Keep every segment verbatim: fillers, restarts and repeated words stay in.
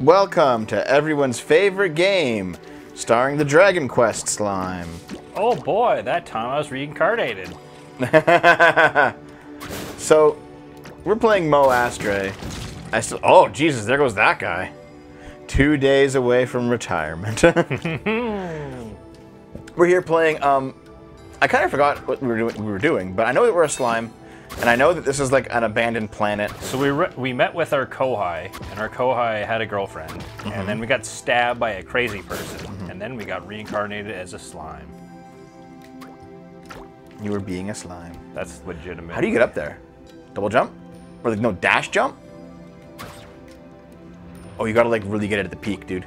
Welcome to everyone's favorite game, starring the Dragon Quest slime. Oh boy, that time I was reincarnated. So, we're playing Mo Astray. I still, oh Jesus, there goes that guy. Two days away from retirement. We're here playing, um, I kind of forgot what we were, doing, we were doing, but I know that we're a slime. And I know that this is like an abandoned planet. So we re we met with our Kohai, and our Kohai had a girlfriend, mm-hmm. and then we got stabbed by a crazy person, mm-hmm. and then we got reincarnated as a slime. You were being a slime. That's legitimate. How do you get up there? Double jump? Or like no dash jump? Oh, you gotta like really get it at the peak, dude.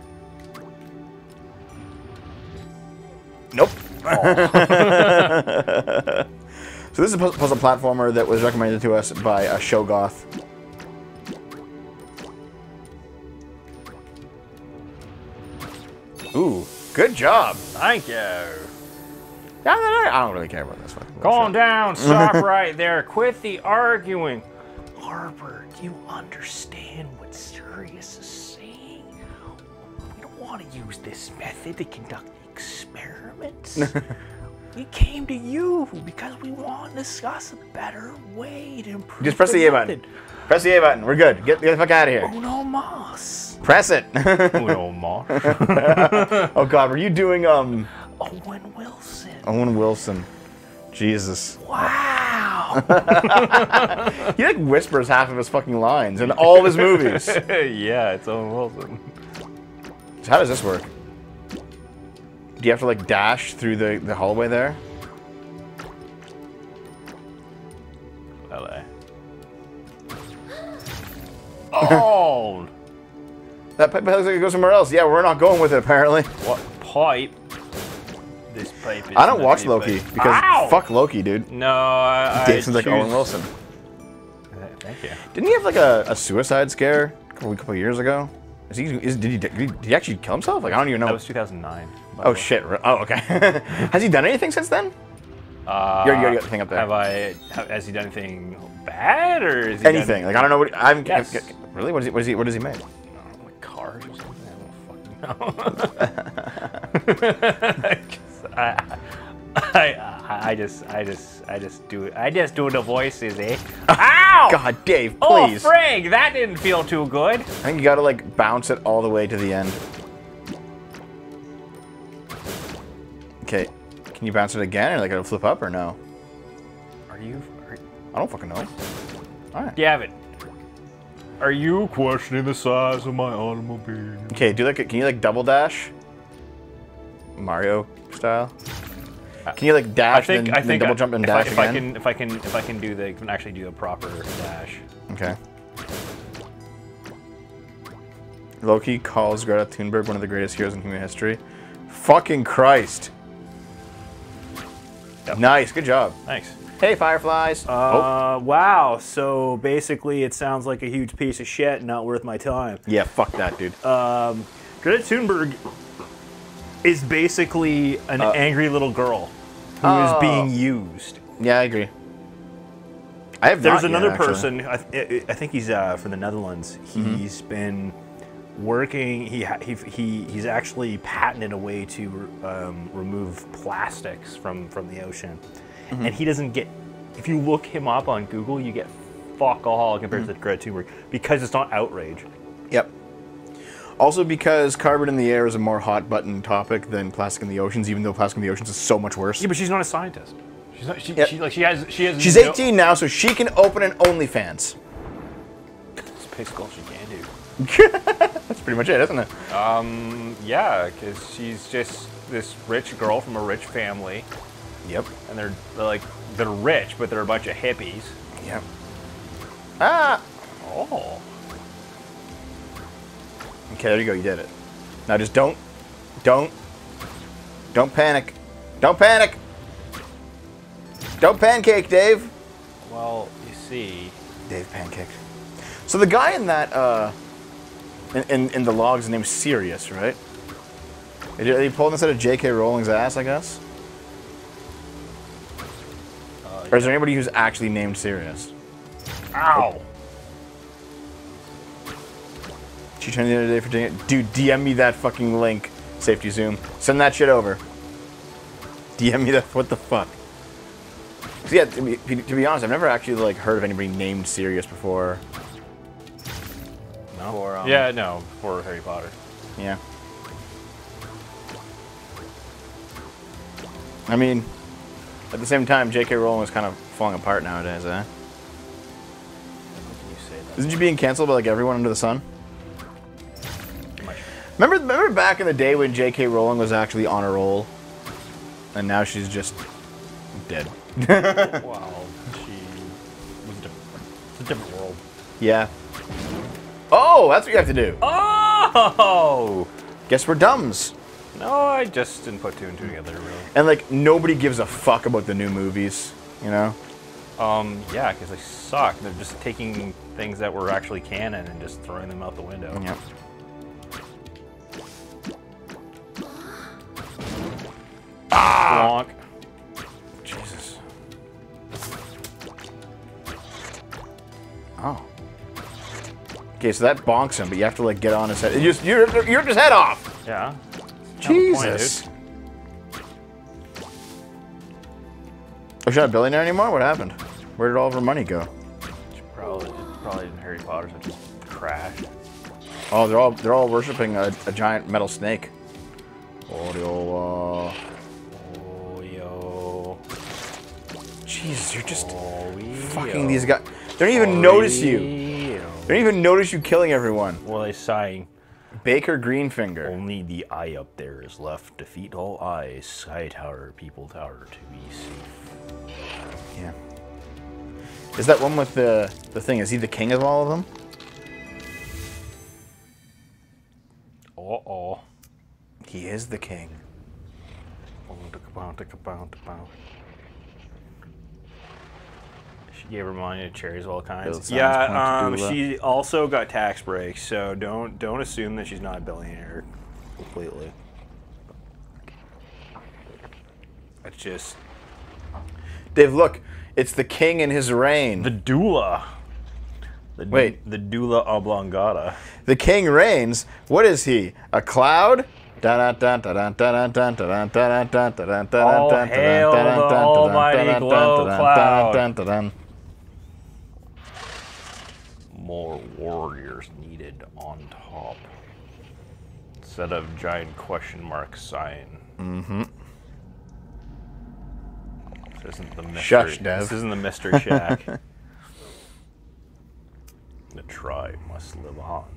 Nope. Oh. So this is a puzzle platformer that was recommended to us by uh, Shogoth. Ooh, good job. Thank you. I don't really care about this one. Calm down. Stop right there. Quit the arguing. Harper, do you understand what Sirius is saying? We don't want to use this method to conduct experiments. We came to you because we want to discuss a better way to improve. Just press the, the A method. button. Press the A button. We're good. Get, get the fuck out of here. Uno mas. Press it. Uno mas. Oh God, were you doing um? Owen Wilson. Owen Wilson. Jesus. Wow. He like whispers half of his fucking lines in all of his movies. Yeah, it's Owen Wilson. So how does this work? Do you have to like dash through the, the hallway there? Hello. Oh! That pipe looks like it goes somewhere else. Yeah, we're not going with it apparently. What pipe? This pipe is. I don't watch Loki pipe. because Ow! fuck Loki, dude. No, I. Dates like Owen Wilson. Uh, thank you. Didn't he have like a, a suicide scare a couple, a couple years ago? Is he? Is, did he? Did he actually kill himself? Like I don't even know. That was two thousand nine. Oh way. Shit! Oh okay. Has he done anything since then? Uh, you already, you already got the thing up there. Have I? Has he done anything bad or is he anything? Done... Like I don't know. What I'm yes. really. What is he? What is he? What does he make? I don't know, like cars or something. I don't fucking know. I, I, I just, I just, I just do it. I just do the voices, eh? Ow! God, Dave, please. Oh, Frank, that didn't feel too good. I think you gotta like bounce it all the way to the end. Okay, can you bounce it again, or like it'll flip up, or no? Are you? Are, I don't fucking know. All right. Gavin, are you questioning the size of my automobile? Okay, do like, a, can you like double dash? Mario style. Can you like dash? I think, then, I think then double I, jump and if dash I, if again? I can, if I can, if I can do the, can actually do a proper dash. Okay. Loki calls Greta Thunberg one of the greatest heroes in human history. Fucking Christ. Yep. Nice, good job. Thanks. Hey, Fireflies. Uh, oh. Wow, so basically it sounds like a huge piece of shit and not worth my time. Yeah, fuck that, dude. Um, Greta Thunberg is basically an uh, angry little girl who oh. is being used. Yeah, I agree. I have There's not another yet, person, I, th I think he's uh, from the Netherlands. He's mm-hmm. been working, he, he, he he's actually patented a way to um, remove plastics from, from the ocean. Mm-hmm. And he doesn't get, if you look him up on Google, you get fuck all compared mm-hmm. to Greta Thunberg because it's not outrage. Yep. Also because carbon in the air is a more hot-button topic than plastic in the oceans, even though plastic in the oceans is so much worse. Yeah, but she's not a scientist. She's not, she, yep. she, like, she has, she has She's no... eighteen now, so she can open an OnlyFans. That's basically all she can do. That's pretty much it, isn't it? Um, yeah, because she's just this rich girl from a rich family. Yep. And they're, they're like, they're rich, but they're a bunch of hippies. Yep. Ah! Oh. Okay, there you go, you did it. Now just don't, don't, don't panic. Don't panic! Don't pancake, Dave! Well, you see... Dave pancaked. So the guy in that, uh, in, in, in the logs is named Sirius, right? Are you pulling this out of J K Rowling's ass, I guess? Uh, yeah. Or is there anybody who's actually named Sirius? Ow! Oh. She turned the other day for doing it. Dude, D M me that fucking link. Safety Zoom. Send that shit over. D M me that. What the fuck? Yeah, to be, to be honest, I've never actually like heard of anybody named Sirius before. No. Or, um, yeah, no, for Harry Potter. Yeah. I mean, at the same time, J K. Rowling is kind of falling apart nowadays, eh? Isn't she being canceled by like everyone under the sun? Remember, remember back in the day when J K. Rowling was actually on a roll, and now she's just dead. Wow, she was different. It's a different world. Yeah. Oh, that's what you have to do. Oh! Guess we're dumbs. No, I just didn't put two and two together, really. And like nobody gives a fuck about the new movies, you know? Um, yeah, because they suck. They're just taking things that were actually canon and just throwing them out the window. Yep. Ah! Bonk. Jesus. Oh. Okay, so that bonks him, but you have to like get on his head. You just, you rip his head off. Yeah. Jesus. Oh, she's not a billionaire anymore? What happened? Where did all of her money go? She probably, probably in Harry Potter, so just crashed. Oh, they're all they're all worshiping a, a giant metal snake. Oh, oh, yo. Jesus, you're just oh, fucking these guys. They don't even oh, notice you. Yo. They don't even notice you killing everyone. Well, they're sighing. Baker Greenfinger. Only the eye up there is left. Defeat all eyes. Sky tower, people tower to be safe. Yeah. Is that one with the the thing? Is he the king of all of them? Uh oh. He is the king. She gave her money to charities of all kinds. Yeah, um, she also got tax breaks, so don't don't assume that she's not a billionaire completely. It's just Dave. Look, it's the king and his reign. The doula. The Wait, the doula oblongata. The king reigns. What is he? A cloud? All hail the almighty glow cloud. More warriors needed on top. Instead of giant question mark sign. Mm-hmm. This isn't the mystery. Shush, Dev. This isn't the mystery shack. The tribe must live on.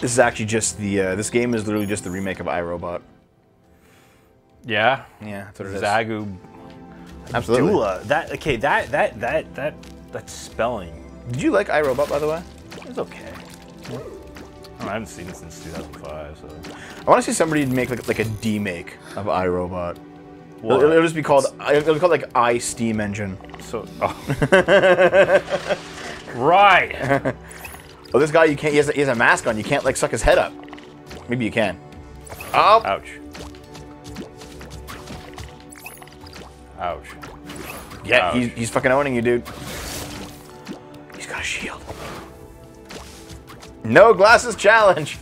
This is actually just the, uh, this game is literally just the remake of iRobot. Yeah? Yeah, that's what it is. Zagu. Absolutely. Dula. That, okay, that, that, that, that, that's spelling. Did you like iRobot, by the way? It was okay. I haven't seen it since two thousand five, so. I want to see somebody make like, like a D-make of iRobot. Well, it'll, it'll just be called, it'll be called like iSteam Engine. So, oh. Right! Oh, this guy, you can't. He has, a, he has a mask on. You can't like suck his head up. Maybe you can. Oh! Ouch. Ouch. Yeah, Ouch. He's, he's fucking owning you, dude. He's got a shield. No glasses challenge.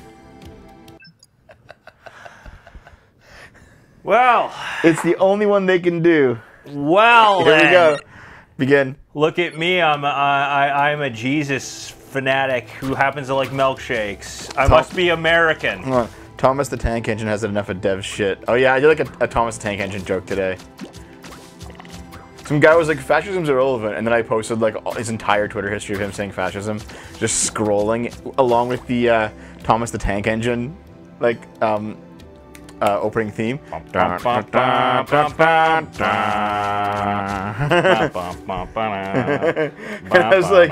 Well, it's the only one they can do. Well, here then. We go. Begin. Look at me. I'm a, I, I'm a Jesus fanatic who happens to like milkshakes. I Tom must be American. Thomas the Tank Engine has enough of Dev's shit. Oh yeah, I did like a, a Thomas the Tank Engine joke today. Some guy was like, fascism's irrelevant, and then I posted like all, his entire Twitter history of him saying fascism, just scrolling along with the uh, Thomas the Tank Engine like um, uh, opening theme. And I was like,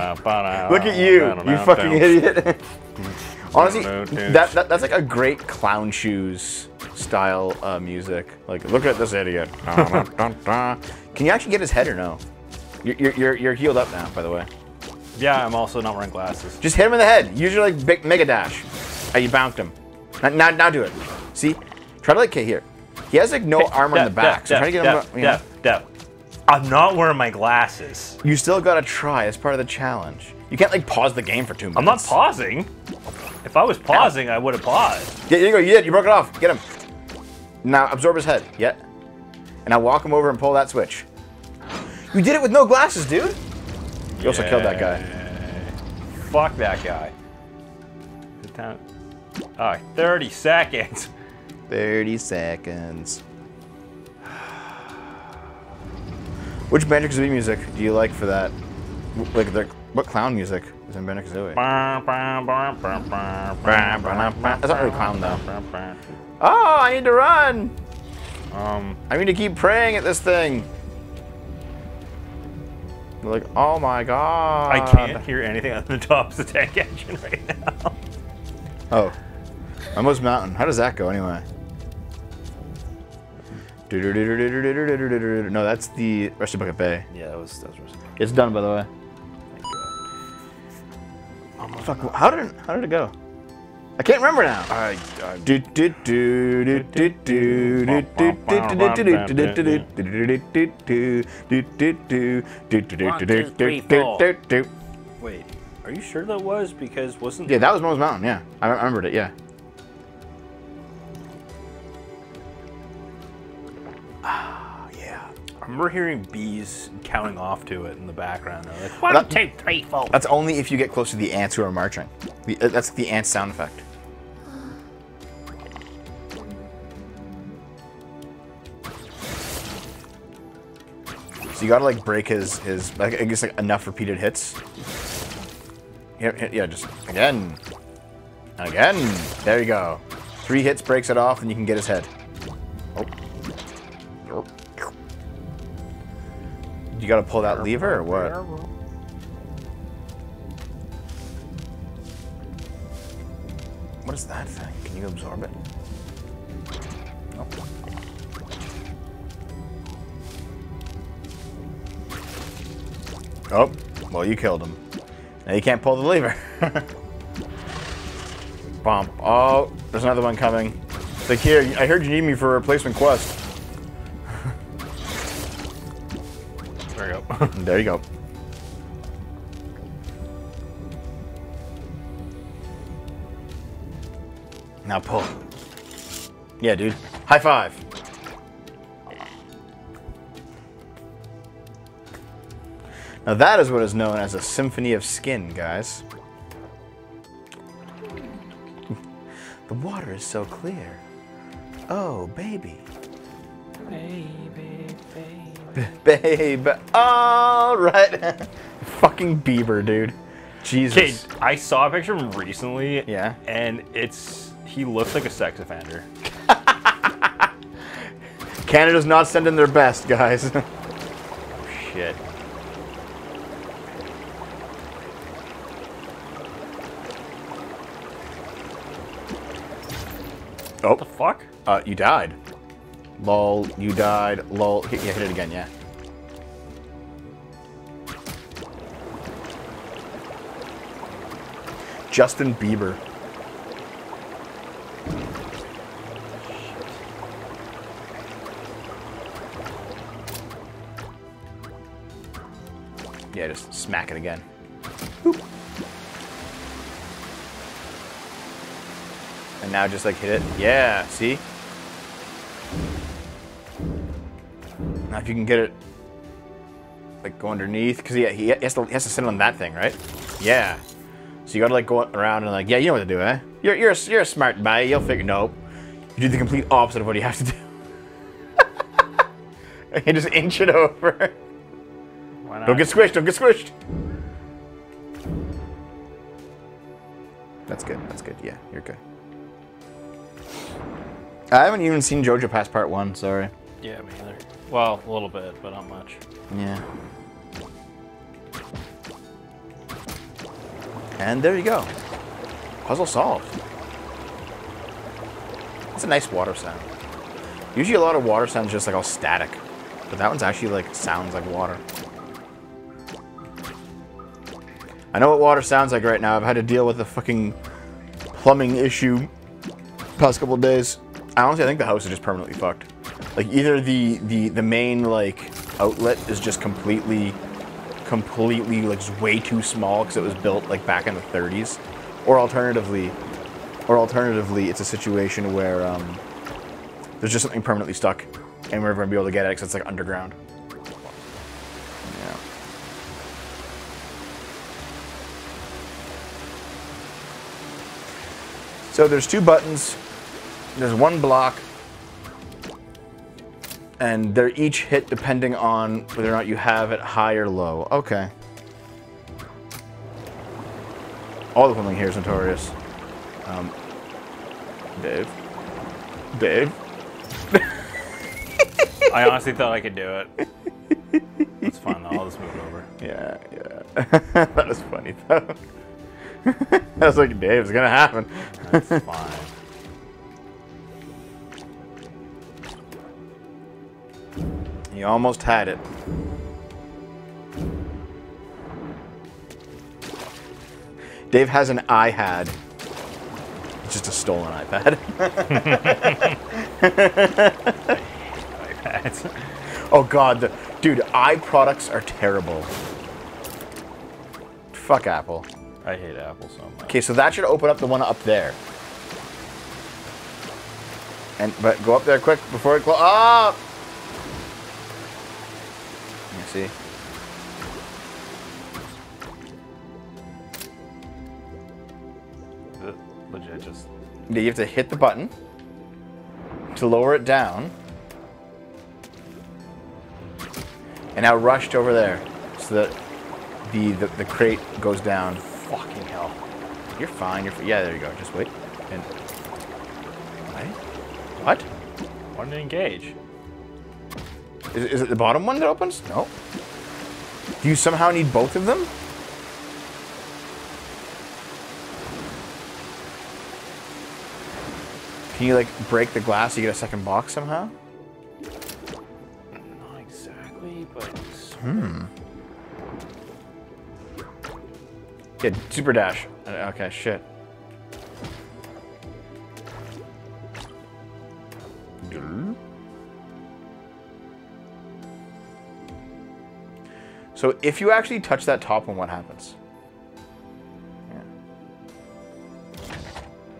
look at you, you fucking idiot. Honestly, that, that that's like a great Clown Shoes style uh, music. Like, look at this idiot. Can you actually get his head or no? You're, you're, you're healed up now, by the way. Yeah, I'm also not wearing glasses. Just hit him in the head. Use your like, big mega dash. Oh, you bounced him. Now, now, now do it. See? Try to like, okay, here. He has like no hey, armor on the back, def, so def, try to get him... Def, you know. def, def. I'm not wearing my glasses. You still gotta try, it's part of the challenge. You can't like pause the game for two minutes. I'm not pausing. If I was pausing, ow. I would have paused. Yeah, you go, you did, you broke it off. Get him. Now absorb his head. Yeah. And I walk him over and pull that switch. You did it with no glasses, dude. You yeah. also killed that guy. Fuck that guy. The time. Alright, thirty seconds. thirty seconds. Which Banjo-Kazooie music do you like for that? Like, the, what clown music is in Banjo-Kazooie? That's not really clown, though. Oh, I need to run! Um, I need to keep praying at this thing. Like, oh my god. I can't hear anything on the top of the tank engine right now. Oh. Almost mountain. How does that go anyway? No, that's the Rusty Bucket Bay. Yeah, that was, that was Rusty Bucket. It's done, by the way. Thank god. Fuck, how did, how did it go? I can't remember now. I, I do do do do do do do do do do. Wait, are you sure that was? Because wasn't Yeah, that was Mo's Mountain, yeah. I remembered it, yeah. Ah, yeah. I remember hearing bees counting off to it in the background. They're like, one, two, three, four. That's only if you get close to the ants who are marching. The, uh, that's the ant sound effect. So you gotta like break his his. Like, I guess like enough repeated hits. Yeah, yeah, just again, and again. There you go. Three hits breaks it off, and you can get his head. Oh. You gotta pull that lever or what? What is that thing? Can you absorb it? Oh. Oh, well you killed him. Now you can't pull the lever. Bomb. Oh, there's another one coming. It's like, here, I heard you need me for a replacement quest. There you go. There you go. Now pull. Yeah, dude. High five. Now that is what is known as a symphony of skin, guys. The water is so clear. Oh, baby. Baby, baby. Baby. All right. Fucking Bieber, dude. Jesus. Okay, I saw a picture of him recently. Yeah. And it's... He looks like a sex offender. Canada's not sending their best, guys. Oh, shit. Oh. What the fuck? Uh, you died. Lol, you died. Lol. Hit, yeah, hit it again, yeah. Justin Bieber. Yeah, just smack it again. Boop. And now just like hit it. Yeah, see? Now if you can get it, like go underneath, because yeah, he has to he has to sit on that thing, right? Yeah. So you gotta like go around and like, yeah, you know what to do, eh? You're you're a, you're a smart guy. You'll figure. Nope. You do the complete opposite of what you have to do. You just inch it over. Don't get squished, don't get squished! That's good, that's good, yeah, you're good. I haven't even seen JoJo past part one, sorry. Yeah, me either. Well, a little bit, but not much. Yeah. And there you go. Puzzle solved. That's a nice water sound. Usually a lot of water sounds just like all static. But that one's actually like, sounds like water. I know what water sounds like right now. I've had to deal with a fucking plumbing issue past couple of days. I honestly I think the house is just permanently fucked. Like either the the the main like outlet is just completely, completely like way too small because it was built like back in the thirties. Or alternatively, or alternatively, it's a situation where um, there's just something permanently stuck, and we're never gonna be able to get it because it's like underground. Yeah. So there's two buttons. There's one block, and they're each hit depending on whether or not you have it high or low. Okay. All the filming here is notorious. Um, Dave? Dave? I honestly thought I could do it. That's fun, I'll just move it over. Yeah, yeah. That was funny, though. I was like, Dave, it's gonna happen. That's fine. You almost had it. Dave has an iPad. It's just a stolen iPad. iPads. Oh God, the, dude, i products are terrible. Fuck Apple. I hate Apple so much. Okay, so that should open up the one up there. And but go up there quick before it closes. Ah! Oh! See. Legit, just. You have to hit the button to lower it down, and now rushed over there so that the the, the crate goes down. Fucking hell! You're fine. You're fine. Yeah, there you go. Just wait. And what? What? Wanted to engage. Is, is it the bottom one that opens? No. Do you somehow need both of them? Can you, like, break the glass so you get a second box somehow? Not exactly, but... Hmm. Yeah, super dash. Okay, shit. So if you actually touch that top one, what happens? Yeah.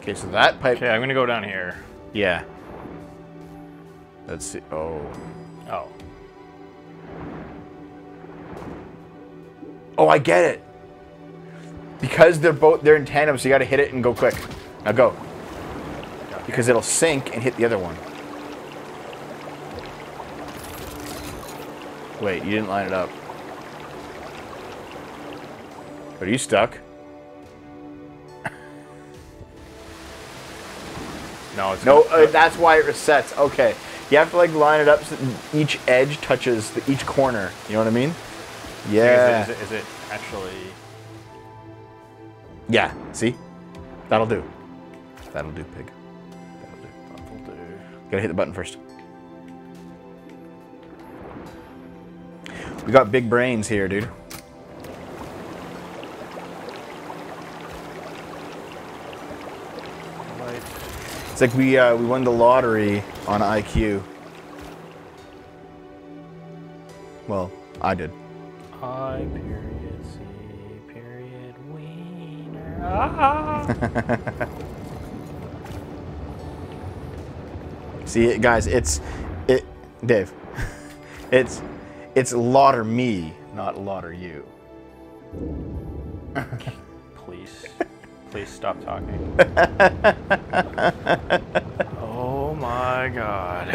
Okay, so that pipe... Okay, I'm gonna go down here. Yeah. Let's see. Oh. Oh. Oh, I get it. Because they're both, they're in tandem, so you gotta hit it and go quick. Now go. Okay. Because it'll sink and hit the other one. Wait, you didn't line it up. But are you stuck? No, it's no. Uh, that's why it resets. Okay, you have to like line it up so each edge touches the, each corner. You know what I mean? Yeah. Is it, is it, is it actually? Yeah. See, that'll do. That'll do, pig. That'll do. That'll do. Gotta hit the button first. We got big brains here, dude. It's like we uh, we won the lottery on I Q. Well, I did. I period C period wiener. Ah. See, guys, it's it, Dave. it's it's lauder me, not lauder you. Please. Please stop talking. Oh my God.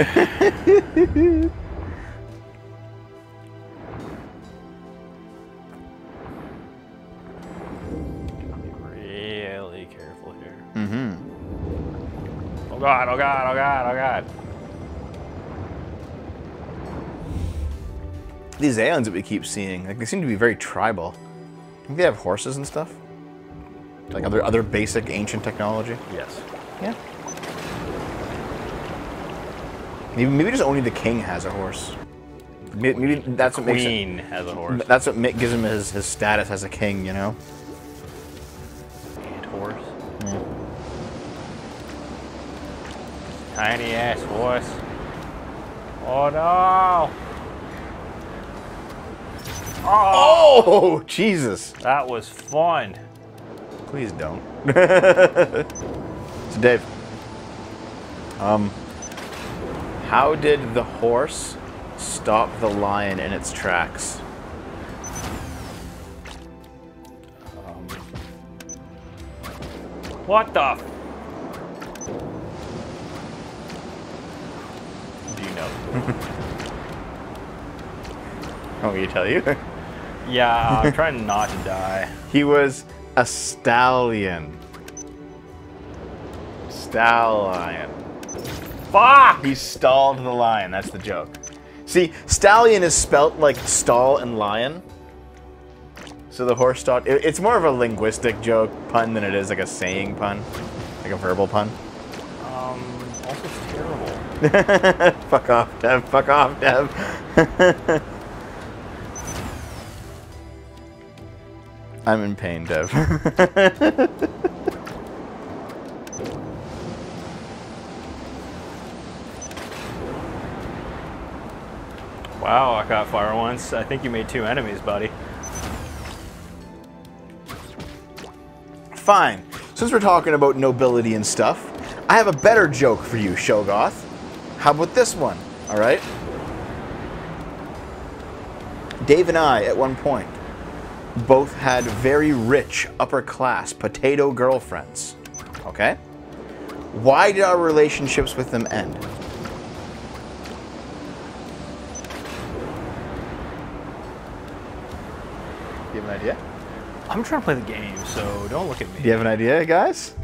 Really careful here. Mm-hmm. Oh God, oh God, oh God, oh God. These aliens that we keep seeing, like, they seem to be very tribal. I think they have horses and stuff. Like other other basic ancient technology? Yes. Yeah. Maybe, maybe just only the king has a horse. Maybe, maybe that's what makes him, has a horse. That's what gives him his, his status as a king, you know? And horse. Yeah. Tiny ass horse. Oh no! Oh, oh Jesus. That was fun. Please don't. So Dave, um, how did the horse stop the lion in its tracks? Um, what the? Do you know? Oh, you tell you? Yeah, I'm trying not to die. He was a stallion. Stallion. Fuck! He stalled the lion. That's the joke. See, stallion is spelt like stall and lion. So the horse stalled. It's more of a linguistic joke pun than it is like a saying pun, like a verbal pun. Um, also terrible. Fuck off, Dev. Fuck off, Dev. I'm in pain, Dev. Wow, I caught fire once. I think you made two enemies, buddy. Fine. Since we're talking about nobility and stuff, I have a better joke for you, Shogoth. How about this one, all right? Dave and I, at one point, both had very rich, upper-class potato girlfriends, okay? Why did our relationships with them end? Do you have an idea? I'm trying to play the game, so don't look at me. Do you have an idea, guys?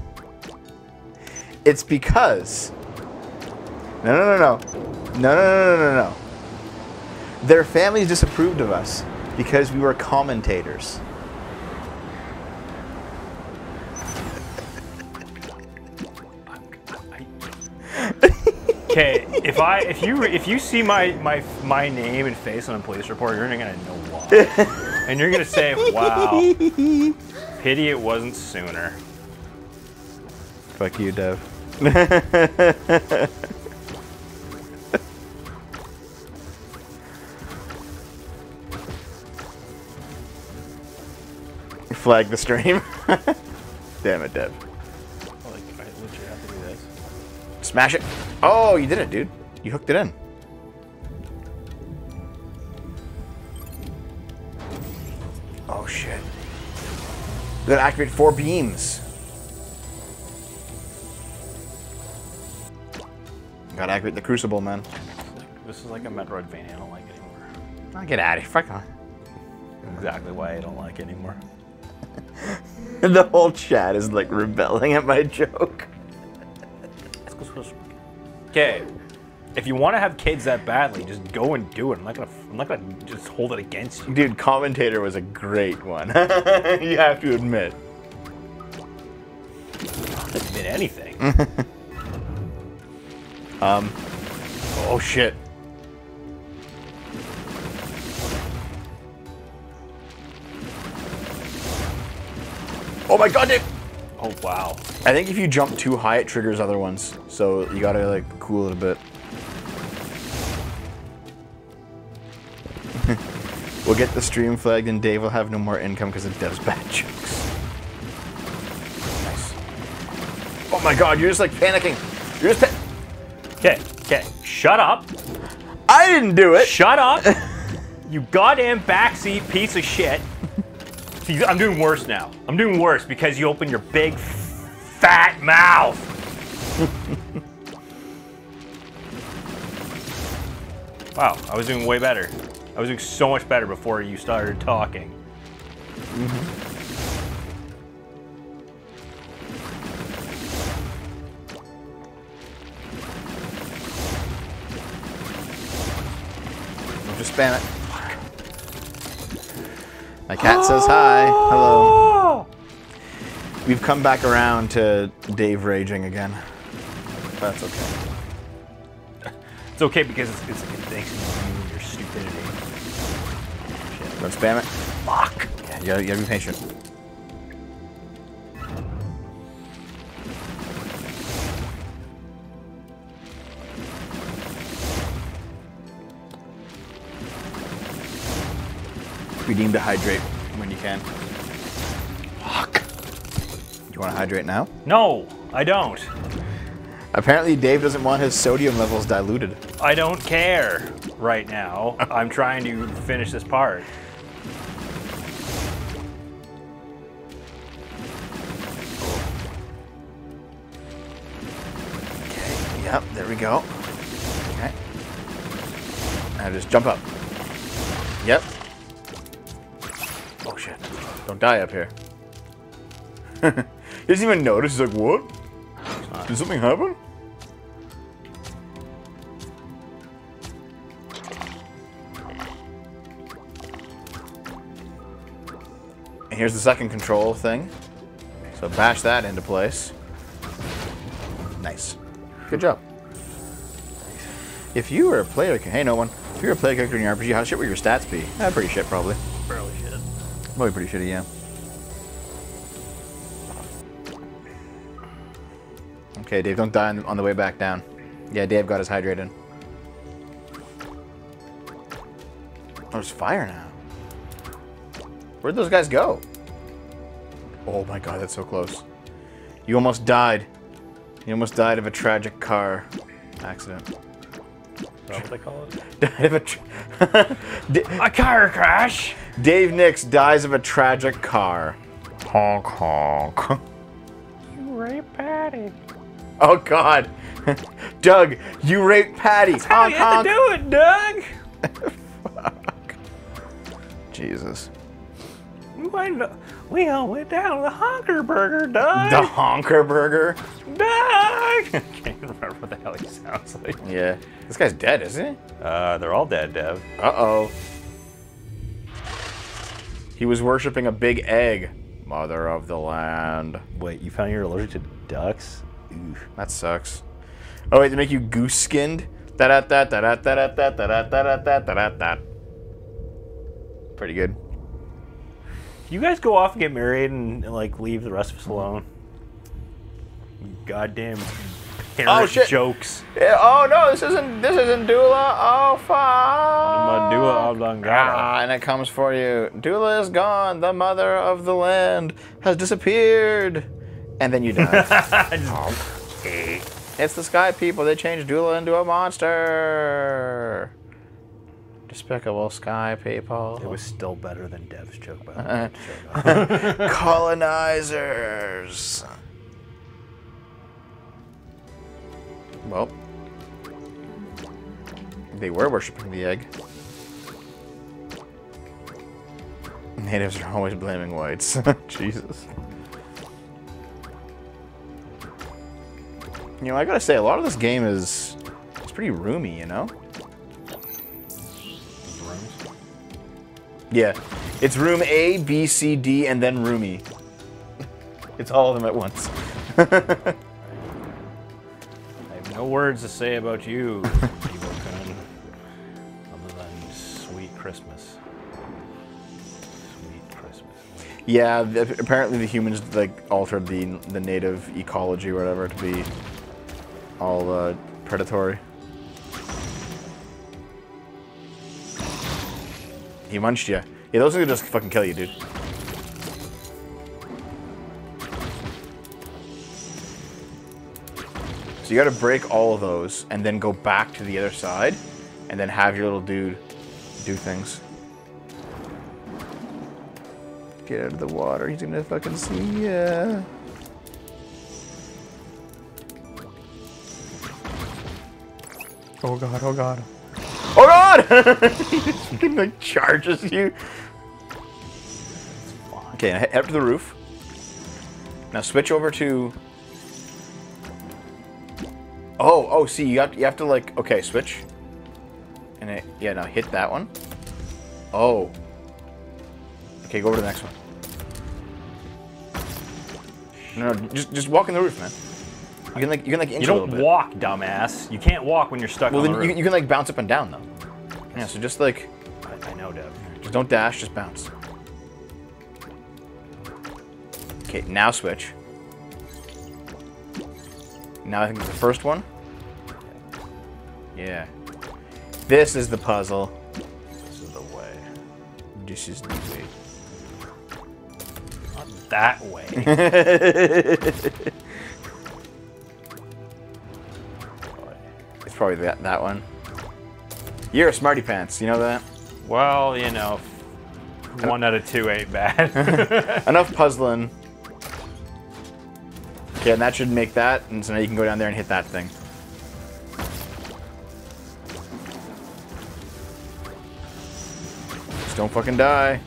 It's because... No, no, no, no. No, no, no, no, no, no. Their families disapproved of us because we were commentators. Okay, if I if you if you see my my my name and face on a police report, you're not gonna know why, and you're gonna say, "Wow, pity it wasn't sooner." Fuck you, Dev. Flag the stream. Damn it, Dev. Oh, like, I literally have to do this. Smash it. Oh, you did it, dude. You hooked it in. Oh, shit. We gotta activate four beams. Gotta activate the crucible, man. This is like a Metroidvania I don't like anymore. I'll get out of here. Fuck on. Exactly why I don't like it anymore. The whole chat is like rebelling at my joke. Okay, if you want to have kids that badly, just go and do it. I'm not gonna, I'm not gonna just hold it against you. Dude, commentator was a great one. You have to admit. Not admit anything. um. Oh shit. Oh my god, Dave! Oh wow. I think if you jump too high, it triggers other ones. So you gotta like cool it a bit. We'll get the stream flagged and Dave will have no more income because of Dev's bad jokes. Nice. Oh my god, you're just like panicking. You're just pa- Okay, okay. Shut up. I didn't do it. Shut up. You goddamn backseat piece of shit. I'm doing worse now. I'm doing worse because you opened your big, fat mouth. Wow, I was doing way better. I was doing so much better before you started talking. Mm-hmm. I'll just spam it. My cat says hi. Hello. We've come back around to Dave raging again. That's okay. It's okay because it's, it's, it thanks to you and your stupidity. Shit. Don't spam it. Fuck. Yeah, you gotta, you gotta be patient. You need to hydrate when you can. Fuck. You want to hydrate now? No, I don't. Apparently Dave doesn't want his sodium levels diluted. I don't care right now. I'm trying to finish this part. Okay, yep, there we go. Okay. Now just jump up. Yep. Oh shit. Don't die up here. He doesn't even notice, he's like, what? Did something happen? And here's the second control thing. So bash that into place. Nice. Good job. If you were a player, hey no one. If you were a player character in your R P G, how shit would your stats be? Eh, pretty shit probably. Probably shit. Probably pretty shitty, yeah. Okay, Dave, don't die on the way back down. Yeah, Dave got his hydrate in. Oh, there's fire now. Where'd those guys go? Oh my god, that's so close. You almost died. You almost died of a tragic car accident. Is that what they call it? Died of a tra a car crash! Dave Nix dies of a tragic car. Honk honk. You raped Patty. Oh god, Doug, you raped Patty. That's honk, how you honk. Had to do it, Doug. Fuck. Jesus. We all went down to the Honker Burger, Doug. The Honker Burger, Doug. I can't remember what the hell he sounds like. Yeah, this guy's dead, isn't he? Uh, they're all dead, Dev. Uh oh. He was worshiping a big egg, mother of the land. Wait, you found you're allergic to ducks? Oof, that sucks. Oh wait, they make you goose skinned? Pretty good. You guys go off and get married and like leave the rest of us alone. Goddamn parent oh, shit. jokes. Yeah, oh no, this isn't this isn't doula. Oh fuck. I'm a doula oblongata. Ah, and it comes for you. Doula is gone. The mother of the land has disappeared. And then you die. Oh. It's the Sky People. They changed Doula into a monster. Despicable Sky People. It was still better than Dev's joke about it. Colonizers. Well, they were worshiping the egg. Natives are always blaming whites. Jesus. You know, I gotta say, a lot of this game is it's pretty roomy, you know? Yeah. It's room A, B, C, D, and then roomy. It's all of them at once. I have no words to say about you, evil kind, other than sweet Christmas. Sweet Christmas. Wait. Yeah, th apparently the humans, like, altered the, the native ecology or whatever to be all uh, predatory. He munched you. Yeah, those are gonna just fucking kill you, dude. So you gotta break all of those and then go back to the other side and then have your little dude do things. Get out of the water, he's gonna fucking see ya. Oh god, oh god. Oh god! He just like charges you. Okay, now head up to the roof. Now switch over to... Oh, oh, see, you have to, you have to like... Okay, switch. And it, yeah, now hit that one. Oh. Okay, go over to the next one. No, no, just, just walk in the roof, man. You can like you can like inch you don't a little bit. Walk, dumbass. You can't walk when you're stuck. Well, on then the roof. You, you can like bounce up and down though. Yeah, so just like I, I know, Dev. Just don't dash, just bounce. Okay, now switch. Now I think it's the first one. Yeah. This is the puzzle. This is the way. This is the way. Not that way. It's probably that, that one. You're a smarty pants, you know that? Well, you know, one out of two ain't bad. Enough puzzling. Okay, and that should make that, and so now you can go down there and hit that thing. Just don't fucking die.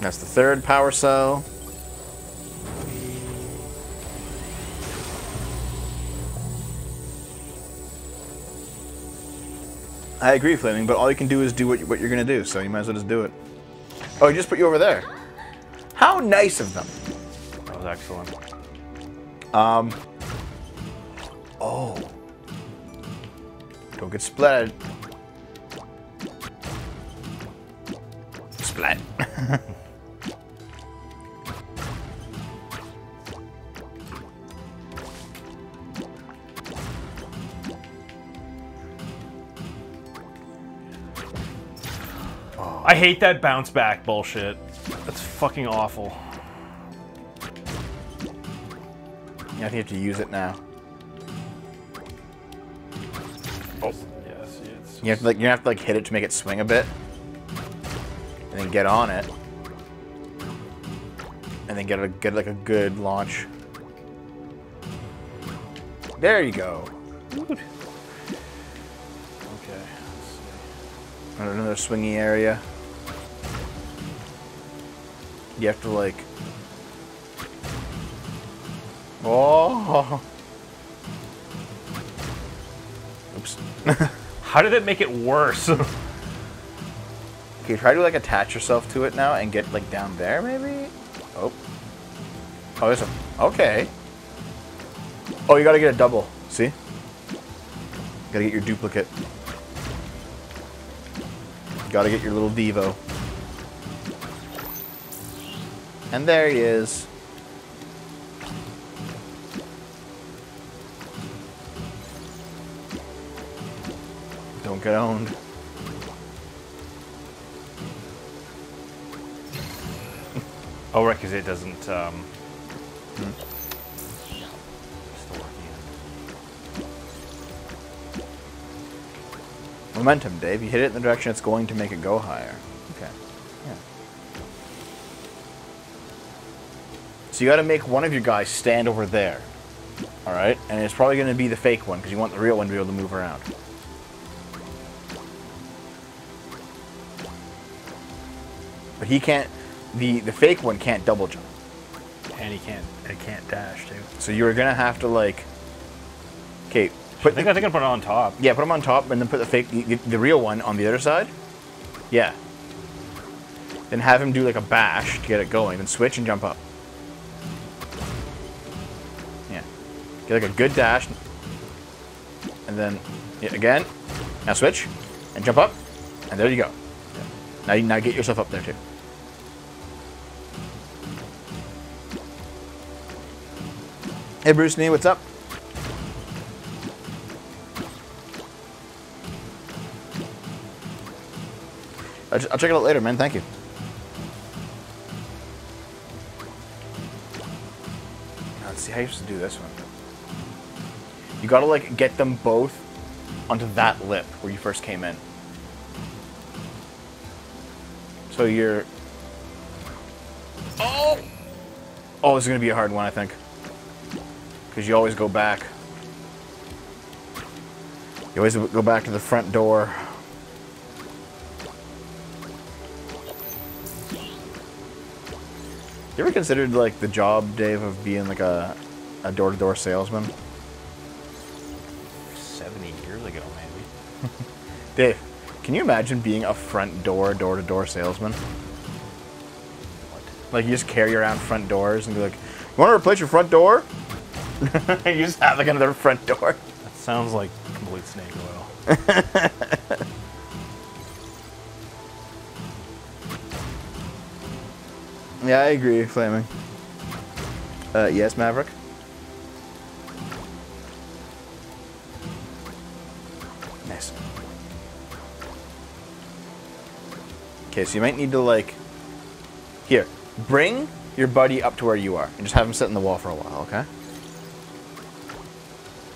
That's the third power cell. I agree, Flaming, but all you can do is do what, what you're gonna do, so you might as well just do it. Oh, I just put you over there. How nice of them. That was excellent. Um. Oh. Don't get splatted. Splat. I hate that bounce back bullshit. That's fucking awful. Yeah, I think you have to use it now. Oh. Yeah, see, it's you have to like you have to like hit it to make it swing a bit. And then get on it. And then get a good like a good launch. There you go. Good. Okay. Another swingy area. You have to like. Oh. Oops. How did it make it worse? Okay, try to like attach yourself to it now and get like down there maybe? Oh. Oh, there's a. Okay. Oh, you gotta get a double. See? You gotta get your duplicate. You gotta get your little Devo. And there he is. Don't get owned. Oh, right, because it doesn't. Um... Hmm. Momentum, Dave. You hit it in the direction it's going to make it go higher. Okay. Yeah. So you gotta make one of your guys stand over there. Alright? And it's probably gonna be the fake one, because you want the real one to be able to move around. But he can't... The, the fake one can't double jump. And he can't... It can't dash, too. So you're gonna have to, like... Okay, put... I think, the, I think I put it on top. Yeah, put him on top, and then put the fake... The, the real one on the other side. Yeah. Then have him do, like, a bash to get it going, then switch and jump up. Get like a good dash, and then yeah, again. Now switch, and jump up, and there you go. Yeah. Now you now get yourself up there too. Hey Bruce Nee, what's up? I'll, I'll check it out later, man. Thank you. Now, let's see how you used to do this one. You gotta like get them both onto that lip where you first came in. So you're. Oh! Oh, this is gonna be a hard one, I think. Because you always go back. You always go back to the front door. You ever considered like the job, Dave, of being like a a door-to-door salesman? Dave, can you imagine being a front door, door-to-door salesman? What? Like, you just carry around front doors and be like, you want to replace your front door? You just have, like, another front door. That sounds like complete snake oil. Yeah, I agree, Flaming. Uh, yes, Maverick? Nice. Okay, so you might need to, like... Here. Bring your buddy up to where you are. And just have him sit in the wall for a while, okay?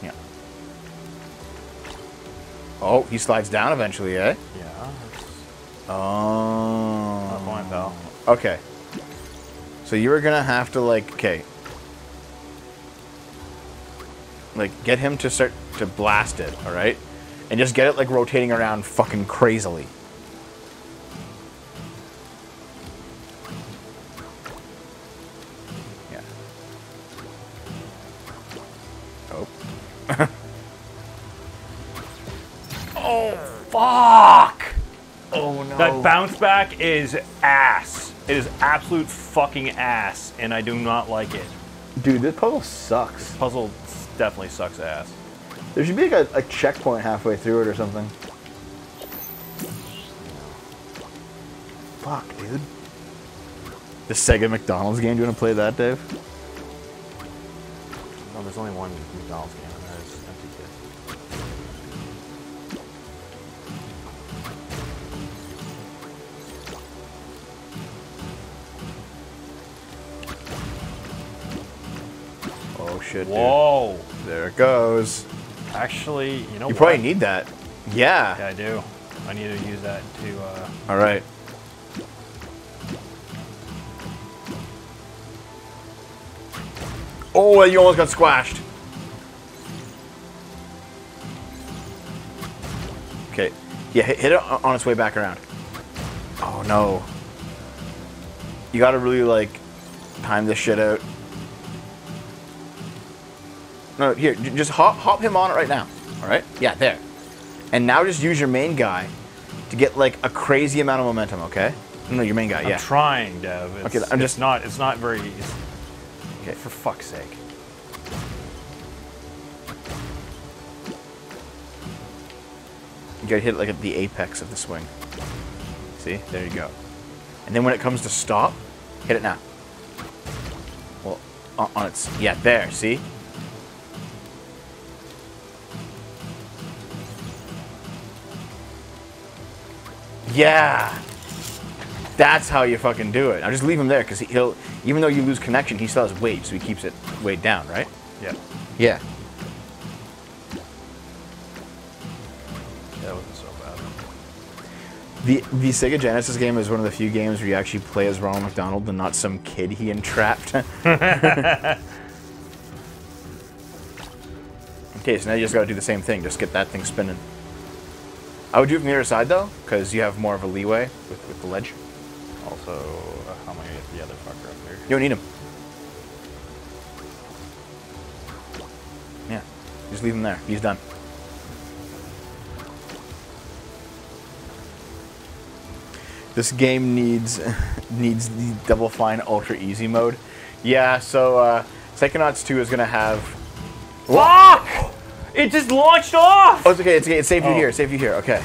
Yeah. Oh, he slides down eventually, eh? Yeah. Oh. Good point, though. Okay. So you are gonna have to, like... Okay. Like, get him to start to blast it, alright? And just get it, like, rotating around fucking crazily. Yeah. Oh. Oh, fuck! Oh, no. That bounce back is ass. It is absolute fucking ass, and I do not like it. Dude, this puzzle sucks. This puzzle definitely sucks ass. There should be like a, a checkpoint halfway through it or something. Fuck, dude. The Sega McDonald's game, do you want to play that, Dave? No, there's only one McDonald's game and there's empty kids. Oh shit, dude. Whoa! There it goes. Actually, you know what? You probably need that. Yeah. Yeah, I do. I need to use that to, uh... Alright. Oh, you almost got squashed. Okay. Yeah, hit, hit it on its way back around. Oh, no. You gotta really, like, time this shit out. No, here, just hop, hop him on it right now. All right? Yeah, there. And now just use your main guy to get, like, a crazy amount of momentum, okay? No, no your main guy, yeah. I'm trying, Dev. It's, okay, I'm just... It's not, it's not very easy. Okay, for fuck's sake. You gotta hit, like, at the apex of the swing. See? There you go. And then when it comes to stop, hit it now. Well, on, on its... Yeah, there, see? Yeah, that's how you fucking do it. I'll just leave him there because he'll, even though you lose connection, he still has weight, so he keeps it weighed down, right? Yeah. Yeah. That wasn't so bad. The the Sega Genesis game is one of the few games where you actually play as Ronald McDonald and not some kid he entrapped. Okay, so now you just gotta do the same thing. Just get that thing spinning. I would do it from the other side, though, because you have more of a leeway with, with the ledge. Also, uh, how am I going to get the other fucker up here? You don't need him. Yeah, just leave him there. He's done. This game needs needs the Double Fine Ultra Easy mode. Yeah, so uh, Psychonauts two is going to have... Fuck! It just launched off! Oh, it's okay, it's okay, it saved you oh. here, saved you here, okay.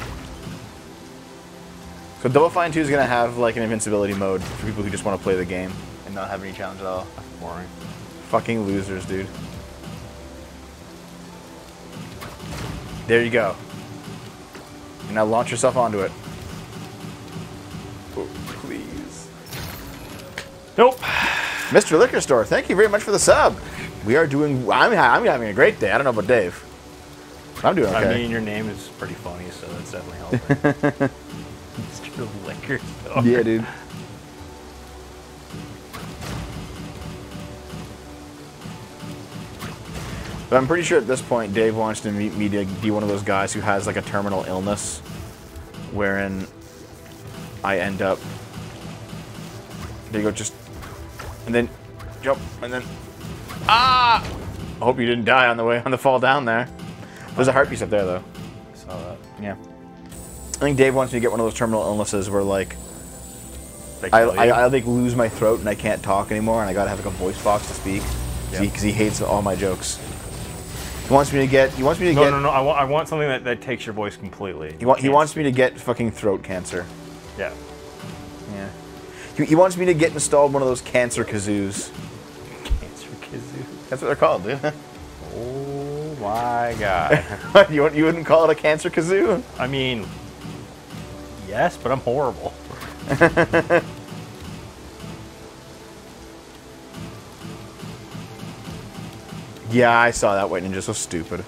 So Double Fine two is gonna have like an invincibility mode for people who just wanna play the game and not have any challenge at all. That's boring. Fucking losers, dude. There you go. And now launch yourself onto it. Oh, please. Nope. Mister Liquor Store, thank you very much for the sub. We are doing, I'm, I'm having a great day, I don't know about Dave. I'm doing okay. I mean, your name is pretty funny, so that's definitely helping. Mister Liquor Store. Yeah, dude. But I'm pretty sure at this point, Dave wants to meet me to be one of those guys who has like a terminal illness, wherein I end up. There you go, just, and then jump, and then, ah! I hope you didn't die on the way on the fall down there. There's a heart piece up there, though. I saw that. Yeah. I think Dave wants me to get one of those terminal illnesses where, like, I, I, I, like, lose my throat and I can't talk anymore and I gotta have, like, a voice box to speak. Because yep. he, he hates all my jokes. He wants me to get... He wants me to no, get... No, no, no. I, wa I want something that, that takes your voice completely. He, wa he wants me to get fucking throat cancer. Yeah. Yeah. He, he wants me to get installed one of those cancer kazoos. Cancer kazoo? That's what they're called, dude. My God. you, you wouldn't call it a cancer kazoo? I mean, yes, but I'm horrible. Yeah, I saw that white ninja, so stupid.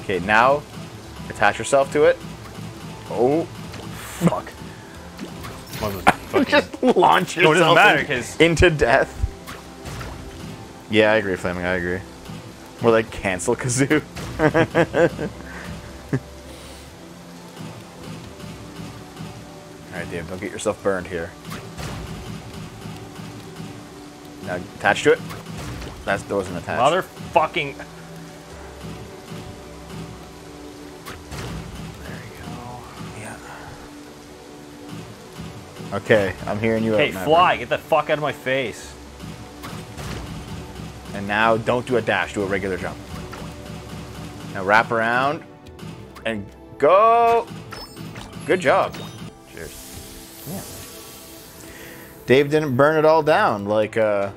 Okay, now attach yourself to it. Oh, fuck. Just launch yourself no, it doesn't matter, cause... into death. Yeah, I agree, Flaming, I agree. More like cancel Kazoo. Alright, Dave, don't get yourself burned here. Now attach to it. That's, that wasn't attached. Motherfucking. Okay, I'm hearing you out. Hey, fly! Get the fuck out of my face! And now, don't do a dash. Do a regular jump. Now wrap around and go. Good job. Cheers. Yeah. Dave didn't burn it all down like uh.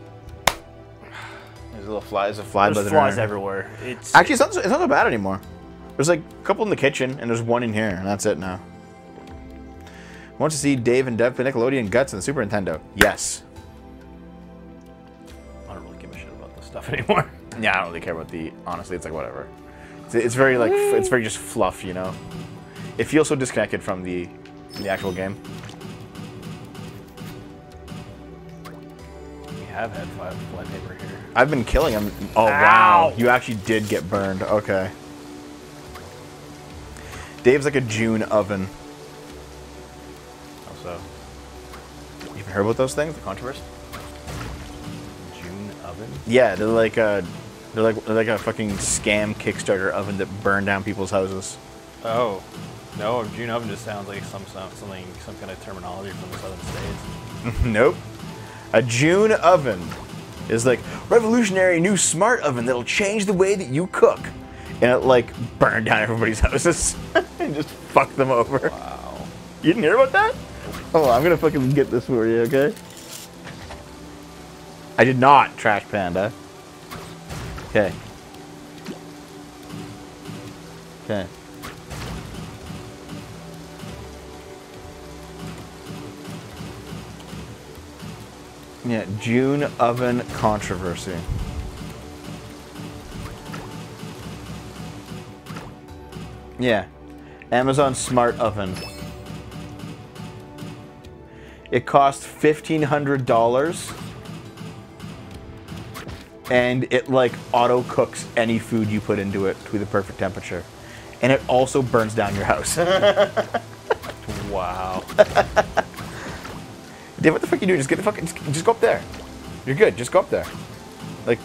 There's a little flies. There's a fly there's flies there. everywhere. It's actually it's not, it's not so bad anymore. There's like a couple in the kitchen and there's one in here and that's it now. Want to see Dave and Dev for Nickelodeon Guts and the Super Nintendo? Yes. I don't really give a shit about this stuff anymore. Yeah, I don't really care about the. Honestly, it's like whatever. It's, it's very like f it's very just fluff, you know. It feels so disconnected from the the actual game. We have had five flight paper here. I've been killing him. Oh Ow. wow! You actually did get burned. Okay. Dave's like a June oven. So, you even heard about those things? The controversy? June oven? Yeah, they're like a, they're like they're like a fucking scam Kickstarter oven that burned down people's houses. Oh, no! June oven just sounds like some something some kind of terminology from the southern states. Nope. A June oven is like revolutionary new smart oven that'll change the way that you cook, and it like burned down everybody's houses and just fucked them over. Wow. You didn't hear about that? Oh, I'm gonna fucking get this for you, okay? I did not, Trash Panda. Okay. Okay. Yeah, June oven controversy. Yeah. Amazon smart oven. It cost fifteen hundred dollars, and it like auto cooks any food you put into it to the perfect temperature, and it also burns down your house. Wow. Dave, what the fuck are you doing? Just get the fucking, just, just go up there. You're good. Just go up there. Like,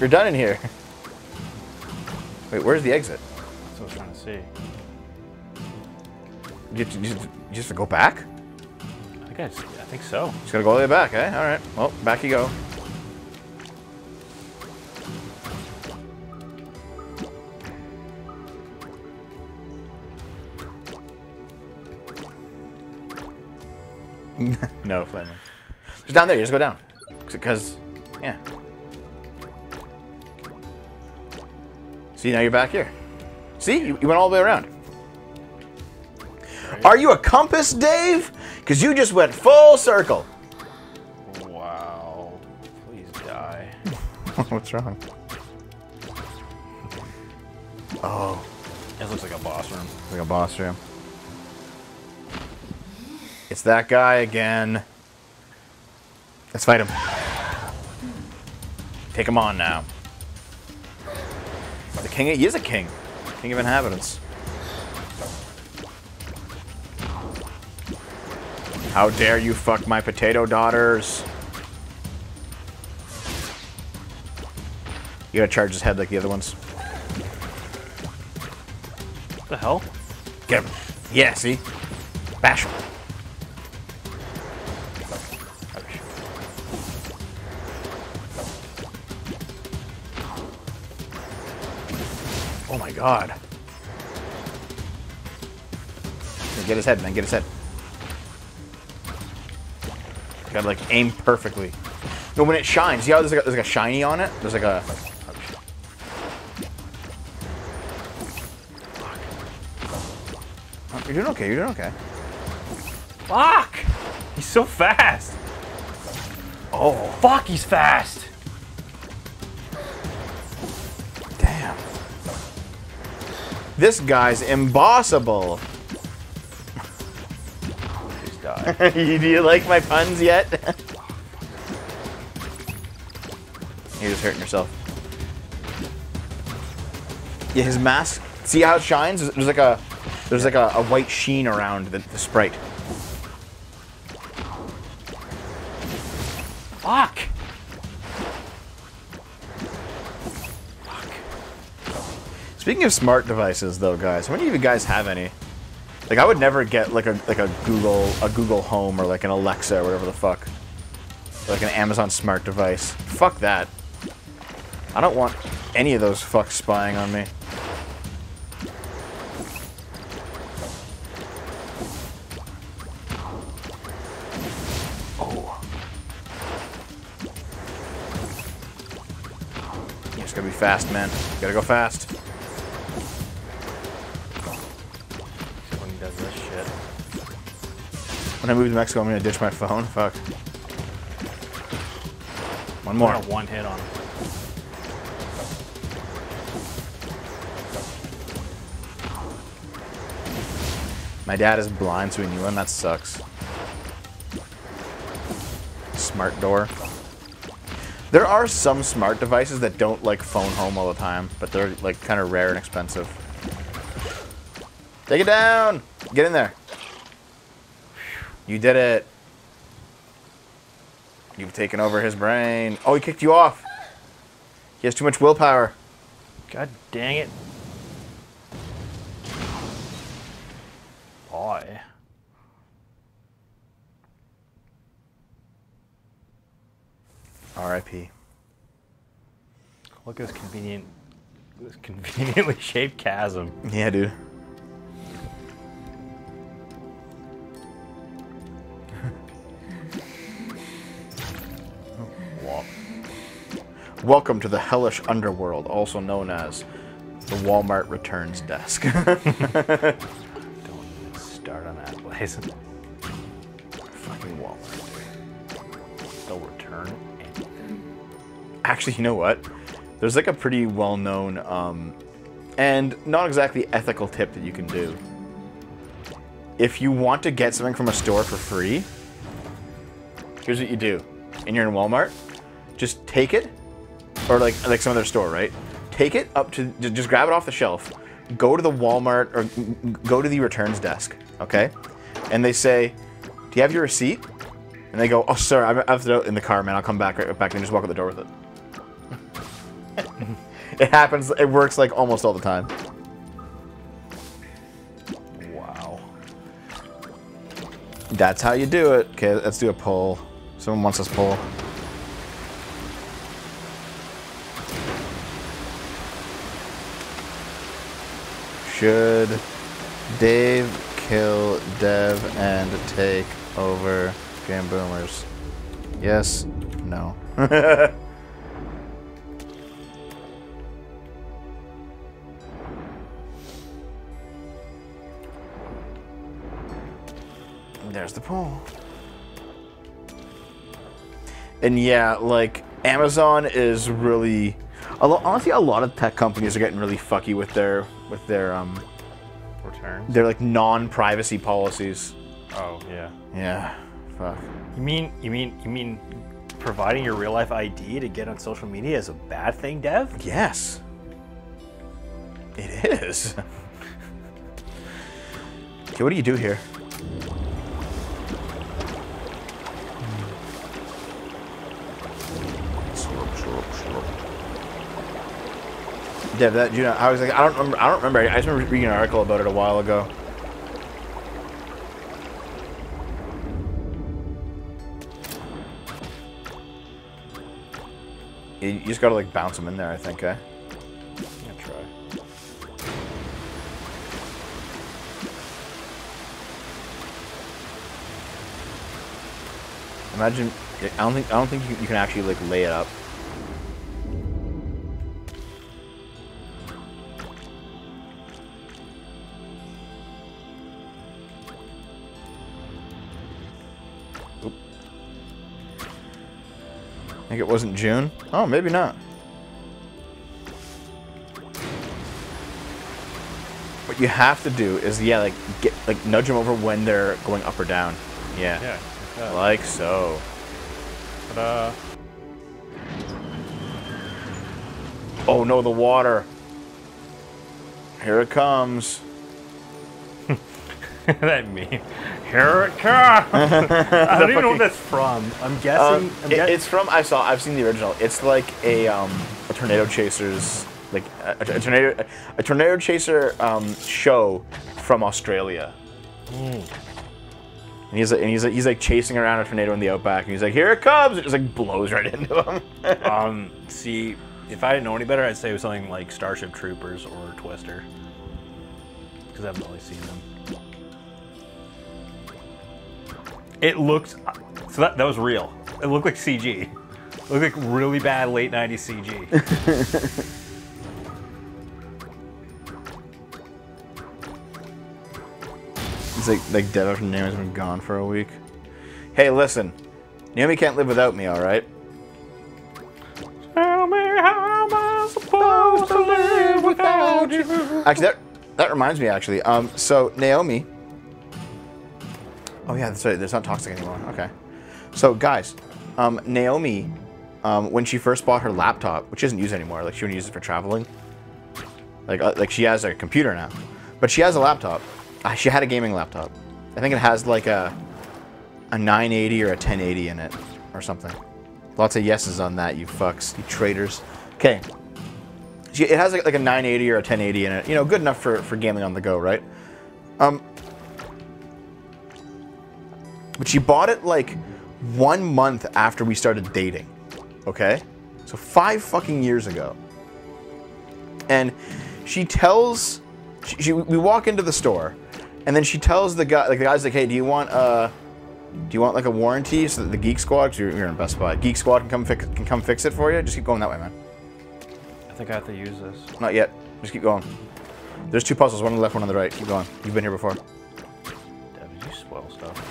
you're done in here. Wait, where's the exit? That's what I was trying to see. You have to, you have to, to go back? Yeah, I think so. Just gotta go all the way back, eh? Alright. Well, back you go. No, Flaming. Just down there, you just go down. Because, yeah. See, now you're back here. See? You, you went all the way around. Are you a compass, Dave? Because you just went full circle. Wow. Please die. What's wrong? Oh. This looks like a boss room. Like a boss room. It's that guy again. Let's fight him. Take him on now. The king, he is a king. King of inhabitants. How dare you fuck my potato daughters! You gotta charge his head like the other ones. What the hell? Get him. Yeah, see? Bash him. Oh my god. Get his head, man, get his head. Gotta like aim perfectly. No, when it shines, see how there's like, a, there's like a shiny on it? There's like a. Oh, you're doing okay, you're doing okay. Fuck! He's so fast. Oh, fuck, he's fast. Damn. This guy's impossible. Just died. Do you like my puns yet? You're just hurting yourself. Yeah, his mask. See how it shines? There's like a, there's like a, a white sheen around the, the sprite. Fuck! Fuck. Speaking of smart devices, though, guys, how many of you guys have any? Like, I would never get like a like a Google a Google Home or like an Alexa or whatever the fuck, or like an Amazon smart device. Fuck that. I don't want any of those fucks spying on me. Fast, man. Gotta go fast. Someone does this shit. When I move to Mexico, I'm gonna ditch my phone. Fuck. One more. I got one hit on him. My dad is blind, so he knew him. That sucks. Smart door. There are some smart devices that don't like phone home all the time, but they're like kind of rare and expensive. Take it down! Get in there. You did it. You've taken over his brain. Oh, he kicked you off. He has too much willpower. God dang it. Boy. R I P. Look at this convenient, this conveniently shaped chasm. Yeah, dude. Oh, welcome to the hellish underworld, also known as the Walmart returns desk. Don't even start on that place. Fucking Walmart. They'll return. Actually, you know what? There's like a pretty well-known um, and not exactly ethical tip that you can do. If you want to get something from a store for free, here's what you do. And you're in Walmart, just take it, or like like some other store, right? Take it up to, just grab it off the shelf. Go to the Walmart or go to the returns desk, okay? And they say, "Do you have your receipt?" And they go, "Oh, sir, I have to in the car, man. I'll come back right back," and just walk out the door with it. It happens. It works like almost all the time. Wow. That's how you do it. Okay, let's do a poll. Someone wants us poll. Should Dave kill Dev and take over Game Boomers? Yes. No. There's the poll. And yeah, like, Amazon is really... Honestly, a lot of tech companies are getting really fucky with their... with their, um... returns? Their, like, non-privacy policies. Oh, yeah. Yeah. Fuck. You mean, you mean, you mean providing your real-life I D to get on social media is a bad thing, Dev? Yes. It is. Okay, what do you do here? Yeah, that, you know, I was like, I don't remember, I don't remember, I just remember reading an article about it a while ago. You just gotta, like, bounce them in there, I think, eh? Yeah, try. Imagine, I don't think, I don't think you, you can actually, like, lay it up. I think it wasn't June. Oh, maybe not. What you have to do is, yeah, like get like nudge them over when they're going up or down. Yeah. Yeah. Like, like so. Ta-da. Oh no, the water. Here it comes. That meme. Here it comes. I don't even know what that's from. I'm guessing. Um, I'm guess it, it's from. I saw. I've seen the original. It's like a um, a tornado chasers, like a, a tornado a tornado chaser um, show from Australia. Mm. And he's and he's he's like chasing around a tornado in the outback, and he's like, "Here it comes!" It just like blows right into him. um, see, if I didn't know any better, I'd say it was something like Starship Troopers or Twister, because I haven't really seen them. It looked, so that, that was real. It looked like C G. It looked like really bad late nineties C G. It's like, like dead after Naomi's been gone for a week. Hey, listen. Naomi can't live without me, alright? Tell me how am I supposed to live without you? Actually, that, that reminds me, actually. Um, so, Naomi... Oh yeah, that's right. It's not toxic anymore. Okay. So guys, um, Naomi, um, when she first bought her laptop, which she doesn't use anymore, like she wouldn't use it for traveling. Like uh, like she has a computer now, but she has a laptop. Uh, she had a gaming laptop. I think it has like a a nine eighty or a ten eighty in it or something. Lots of yeses on that, you fucks, you traitors. Okay. She, it has like, like a nine eighty or a ten eighty in it. You know, good enough for for gaming on the go, right? Um. But she bought it like one month after we started dating, okay? So five fucking years ago. And she tells, she, she, we walk into the store, and then she tells the guy, like the guy's like, hey, do you want a, do you want like a warranty so that the Geek Squad, because you're, you're in Best Buy, Geek Squad can come fix, can come fix it for you? Just keep going that way, man. I think I have to use this. Not yet. Just keep going. There's two puzzles, one on the left, one on the right. Keep going. You've been here before. Dad, did you spoil stuff?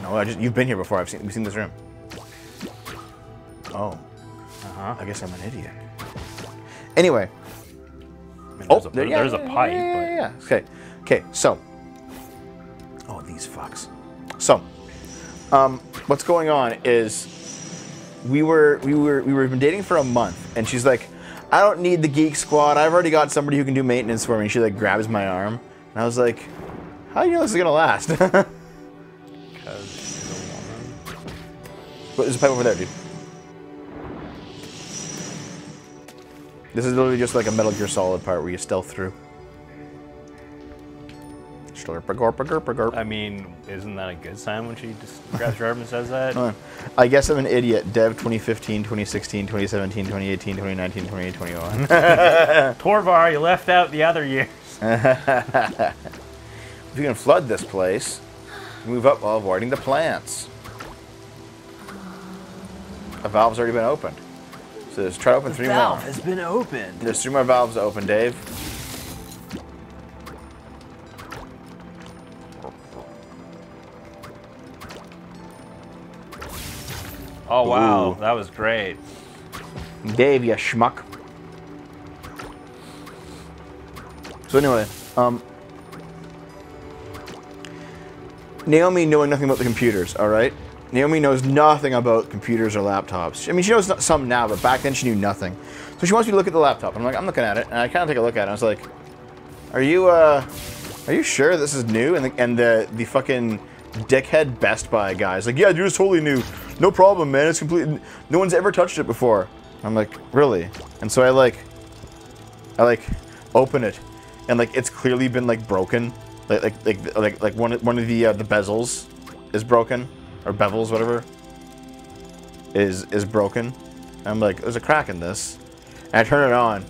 No, I just, you've been here before. I've seen, we've seen this room. Oh. Uh-huh. I guess I'm an idiot. Anyway. I mean, oh, there's a, there, yeah, there's yeah, a pipe. Yeah, yeah, yeah. But... Okay. Okay, so. Oh, these fucks. So, um, what's going on is we were, we were, we were been dating for a month, and she's like, I don't need the Geek Squad. I've already got somebody who can do maintenance for me. And she like grabs my arm, and I was like, how do you know this is going to last? But there's a pipe over there, dude. This is literally just like a Metal Gear Solid part where you stealth through. I mean, isn't that a good sign when she just grabs her arm and says that? I guess I'm an idiot. Dev twenty fifteen, twenty sixteen, twenty seventeen, twenty eighteen, twenty nineteen, twenty twenty-one. Torvar, you left out the other years. If you can flood this place, move up while avoiding the plants. A valve's already been opened. So let's try to open three more. The valve has been opened. There's three more valves to open, Dave. Oh, wow. Ooh. That was great. Dave, you schmuck. So anyway, um... Naomi knowing nothing about the computers, all right? Naomi knows nothing about computers or laptops. I mean, she knows some now, but back then she knew nothing. So she wants me to look at the laptop. I'm like, I'm looking at it, and I kind of take a look at it. And I was like, "Are you, uh, are you sure this is new?" And the and the the fucking dickhead Best Buy guy's like, "Yeah, dude, it's totally new. No problem, man. It's completely. No one's ever touched it before." I'm like, "Really?" And so I like, I like, open it, and like it's clearly been like broken, like like like like, like one one of the uh, the bezels is broken. Or bevels, whatever, is is broken. And I'm like, there's a crack in this. And I turn it on,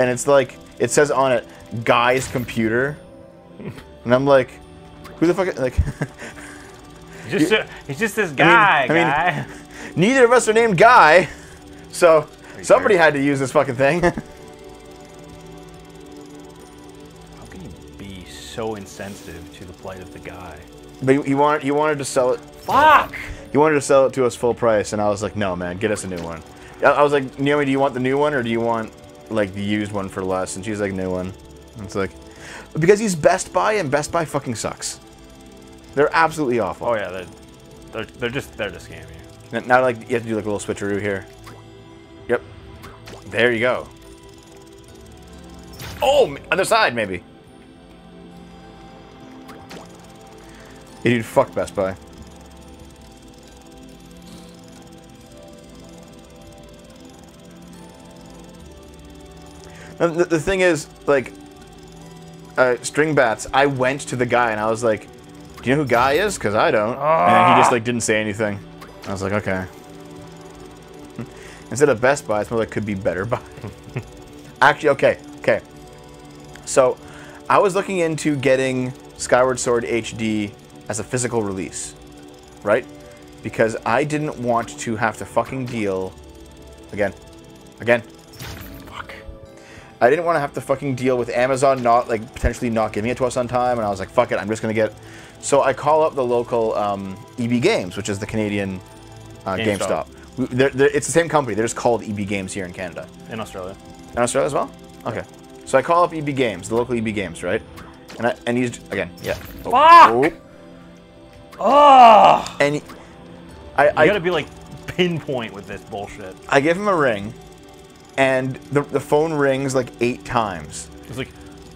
and it's like, it says on it, guy's computer. And I'm like, who the fuck is, like... just, you, it's just this guy, I mean, guy. I mean, neither of us are named Guy, so somebody sure? had to use this fucking thing. How can you be so insensitive to the plight of the guy? But you wanted, you wanted to sell it... Fuck! He wanted to sell it to us full price, and I was like, no, man, get us a new one. I was like, Naomi, do you want the new one or do you want like the used one for less? And she's like, new one. And it's like, because he's Best Buy and Best Buy fucking sucks. They're absolutely awful. Oh yeah, they're they're, they're just they're just scamming you. Now like you have to do like a little switcheroo here. Yep. There you go. Oh, other side maybe. Hey, dude, fuck Best Buy. The, the thing is, like, uh, String Bats, I went to the guy and I was like, do you know who Guy is? Because I don't. Ah. And then he just, like, didn't say anything. I was like, okay. Instead of Best Buy, it's more like could be Better Buy. Actually, okay, okay. So, I was looking into getting Skyward Sword H D as a physical release, right? Because I didn't want to have to fucking deal... Again. Again. I didn't want to have to fucking deal with Amazon not, like, potentially not giving it to us on time, and I was like, fuck it, I'm just going to get... So I call up the local um, E B Games, which is the Canadian uh, GameStop. GameStop. We, they're, they're, it's the same company. They're just called E B Games here in Canada. In Australia. In Australia as well? Okay. Yeah. So I call up E B Games, the local E B Games, right? And I, and he's... Again, yeah. Fuck! Oh! oh. And... He, I, you I, gotta be, like, pinpoint with this bullshit. I give him a ring. And the, the phone rings like eight times. It's like,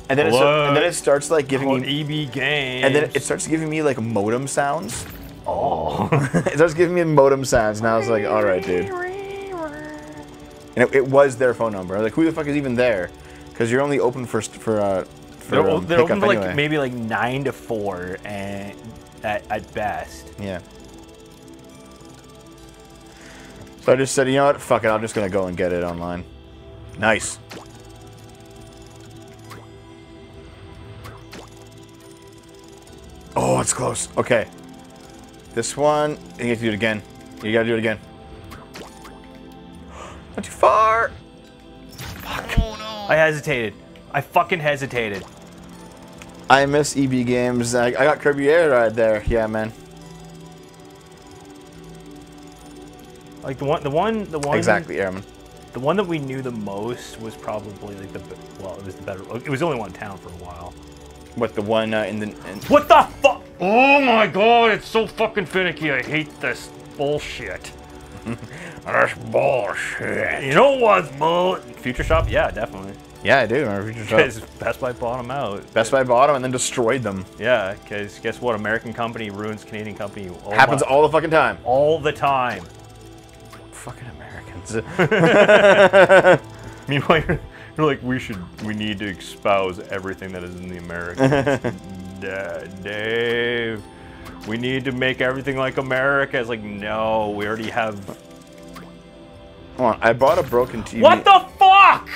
and then, it, start, and then it starts like giving Hello, me E B Games. And then it starts giving me like modem sounds. Oh, it starts giving me modem sounds, and I was like, all right, dude. And it, it was their phone number. I was like, who the fuck is even there? Because you're only open for for uh, for they're, um, they're pickup open for anyway. Like maybe like nine to four, and at, at best. Yeah. So I just said, you know what? Fuck it. I'm just gonna go and get it online. Nice. Oh, it's close. Okay. This one, you have to do it again. You gotta do it again. Not too far. Fuck. Oh, no. I hesitated. I fucking hesitated. I miss E B Games. I, I got Kirby Air Ride there. Yeah, man. Like the one, the one, the one. Exactly, Airman. The one that we knew the most was probably like the well, it was the better. It was the only one in town for a while. What the one uh, in the? In what the fuck? Oh my god! It's so fucking finicky. I hate this bullshit. That's bullshit. You know what, Mo? Future Shop? Yeah, definitely. Yeah, I do remember Future Shop. Best Buy bought them out. Best Buy bought them and then destroyed them. Yeah, because guess what? American company ruins Canadian company. Oh, happens my, all the fucking time. All the time. Fucking Americans. Meanwhile, you're, you're like, we should, we need to espouse everything that is in the Americans. uh, Dave, we need to make everything like America. It's like, no, we already have. Hold on, I bought a broken T V. What the fuck?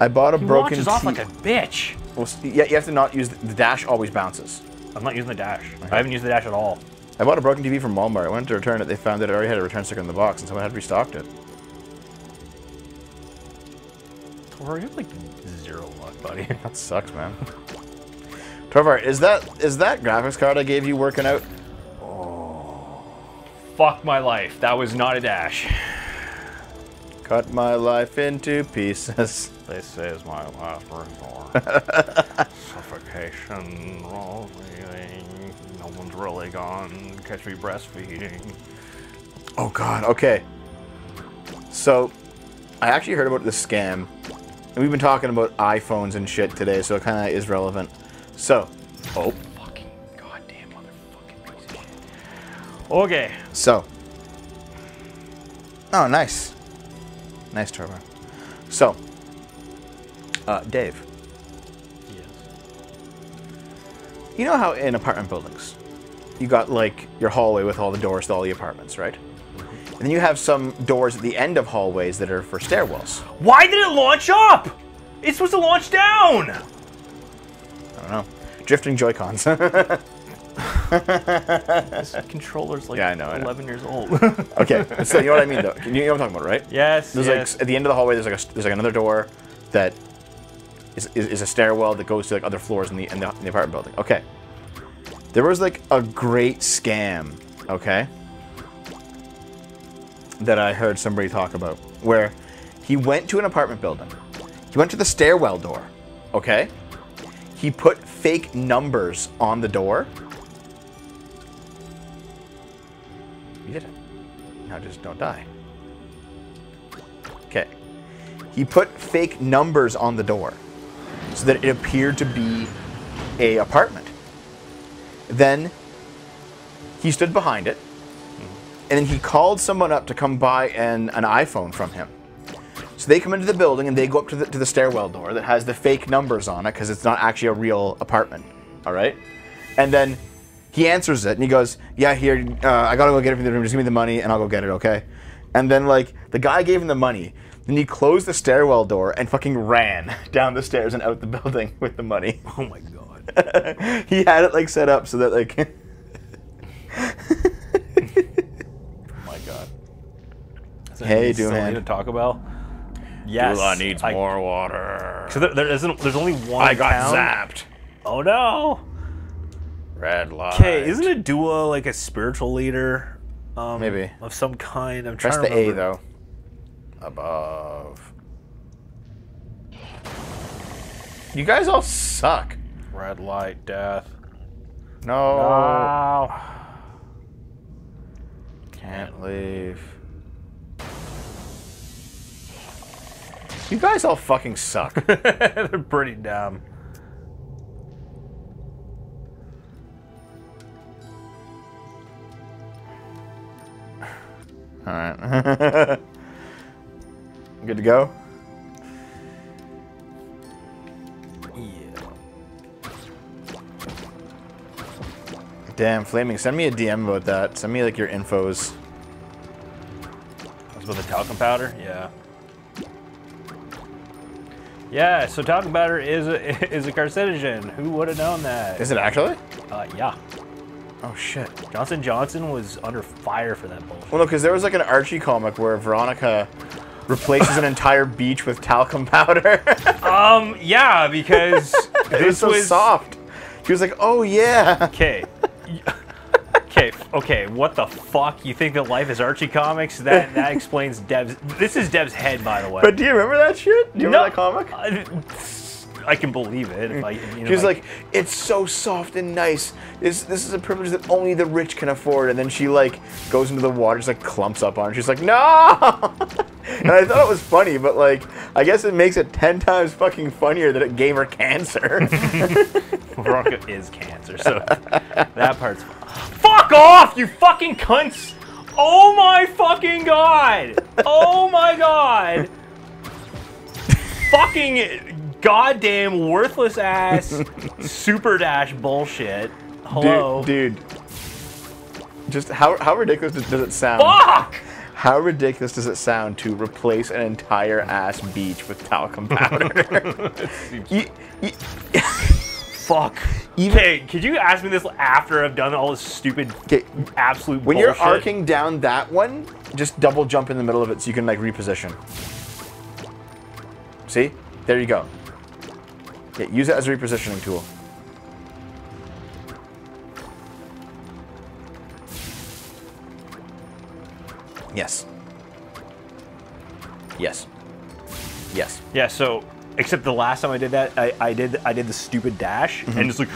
I bought a he broken T V. Launches off like a bitch. Well, yeah, you have to not use the, the dash. Always bounces. I'm not using the dash. Okay. I haven't used the dash at all. I bought a broken T V from Walmart. I went to return it. They found that it already had a return sticker in the box, and someone had restocked it. Torvar, you have like zero luck, buddy. That sucks, man. Torvar, is that is that graphics card I gave you working out? Oh, fuck my life. That was not a dash. Cut my life into pieces. They say it's my last resort. Suffocation. Oh, really. No one's really gone. Catch me breastfeeding. Oh god, okay. So, I actually heard about this scam. And we've been talking about iPhones and shit today, so it kinda is relevant. So, oh. Fucking goddamn motherfucking piece of shit. Okay. So. Oh, nice. Nice, Trevor. So, uh, Dave. Yes. You know how in apartment buildings, you got like your hallway with all the doors to all the apartments, right? Mm-hmm. And then you have some doors at the end of hallways that are for stairwells. Why did it launch up? It's supposed to launch down. I don't know. Drifting Joy-Cons. This controller's like yeah, I know, I know. eleven years old. Okay, so you know what I mean though. You know what I'm talking about, right? Yes. There's yes. Like at the end of the hallway, there's like a, there's like another door that is, is is a stairwell that goes to like other floors in the in the, in the apartment building. Okay. There was like a great scam, okay, that I heard somebody talk about. where he went to an apartment building. He went to the stairwell door, okay? He put fake numbers on the door. You did it. Now just don't die. Okay. He put fake numbers on the door so that it appeared to be a apartment. Then he stood behind it, and then he called someone up to come buy an, an iPhone from him. So they come into the building and they go up to the, to the stairwell door that has the fake numbers on it because it's not actually a real apartment, all right? And then he answers it and he goes, yeah, here, uh, I gotta go get it from the room, just give me the money and I'll go get it, okay? And then like, the guy gave him the money, then he closed the stairwell door and fucking ran down the stairs and out the building with the money. Oh my God. He had it like set up so that like... Hey, do I need to talk about? Yes, Dula needs I, more water. So there, there isn't. There's only one. I got town. zapped. Oh no! Red light. Okay, isn't a Dula like a spiritual leader? Um, Maybe of some kind. I'm Press trying to the remember. A though. Above. You guys all suck. Red light, death. No. no. Can't leave. You guys all fucking suck. They're pretty dumb. All right. Good to go? Yeah. Damn, Flaming, send me a D M about that. Send me, like, your infos. That's with the talcum powder? Yeah. Yeah, so talcum powder is a, is a carcinogen. Who would have known that? Is it actually? Uh, yeah. Oh shit. Johnson and Johnson was under fire for that bullshit. Well, no, because there was like an Archie comic where Veronica replaces an entire beach with talcum powder. um, yeah, because this it was so was... soft. She was like, oh yeah. Okay. Okay, okay, what the fuck? You think that life is Archie comics? That that explains Deb's... This is Deb's head, by the way. But do you remember that shit? Do you no, remember that comic? I, I can believe it. If I, you know, she was like, it's so soft and nice. This, this is a privilege that only the rich can afford. And then she, like, goes into the water, just, like, clumps up on her. She's like, no! And I thought it was funny, but, like, I guess it makes it ten times fucking funnier that it gave her cancer. Veronica is cancer, so that part's... Fuck off, you fucking cunts! Oh my fucking God! Oh my God! Fucking goddamn worthless ass super dash bullshit. Hello. Dude, dude. Just how, how ridiculous does it sound? Fuck! How ridiculous does it sound to replace an entire ass beach with talcum powder? you, you, Fuck. Okay, could you ask me this after I've done all this stupid, absolute when bullshit? When you're arcing down that one, just double jump in the middle of it so you can, like, reposition. See? There you go. Okay, use it as a repositioning tool. Yes. Yes. Yes. Yeah, so... Except the last time I did that, I, I did I did the stupid dash mm-hmm. and just like,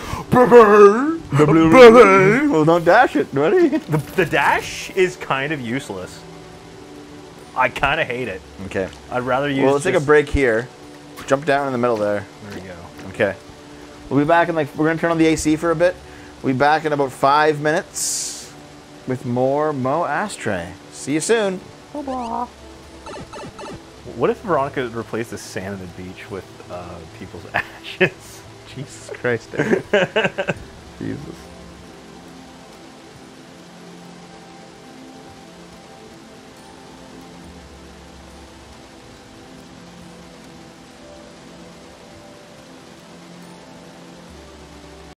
well, don't dash it, ready? The, the dash is kind of useless. I kind of hate it. Okay. I'd rather use. Well, let's just... take a break here. Jump down in the middle there. There you go. Okay. We'll be back in like we're gonna turn on the A C for a bit. We'll be back in about five minutes with more Mo Astray. See you soon. Bye bye. What if Veronica replaced the sand on the beach with uh, people's ashes? Jesus Christ. Jesus.